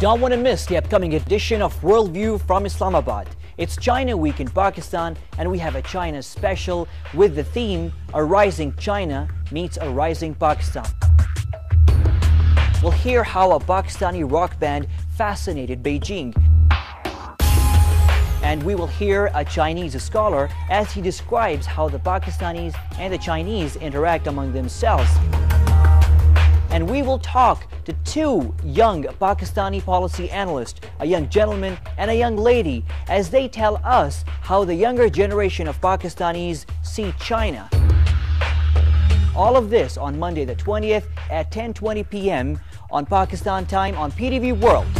don't want to miss the upcoming edition of Worldview from Islamabad. It's China Week in Pakistan, and we have a China special with the theme, A Rising China Meets a Rising Pakistan. We'll hear how a Pakistani rock band fascinated Beijing. And we will hear a Chinese scholar as he describes how the Pakistanis and the Chinese interact among themselves. And we will talk to two young Pakistani policy analysts, a young gentleman and a young lady, as they tell us how the younger generation of Pakistanis see China. All of this on Monday the 20th at 10:20 p.m. on Pakistan time on PTV World.